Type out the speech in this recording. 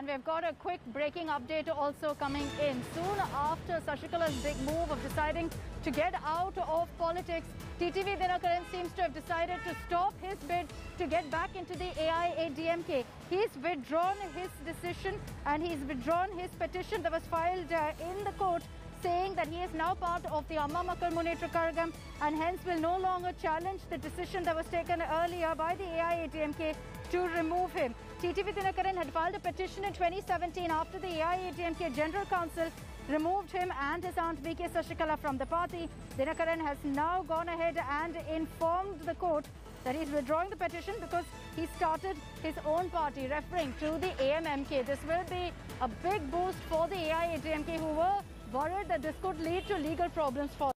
And we've got a quick breaking update also coming in. Soon after Sasikala's big move of deciding to get out of politics, TTV Dhinakaran seems to have decided to stop his bid to get back into the AIADMK. He's withdrawn his decision and he's withdrawn his petition that was filed in the court, saying that he is now part of the Amma Makkal Munnetra Kazhagam and hence will no longer challenge the decision that was taken earlier by the AIADMK to remove him. TTV Dhinakaran had filed a petition in 2017 after the AIADMK General Council removed him and his aunt VK Sasikala from the party. Dhinakaran has now gone ahead and informed the court that he's withdrawing the petition because he started his own party, referring to the AMMK. This will be a big boost for the AIADMK, who were worried that this could lead to legal problems for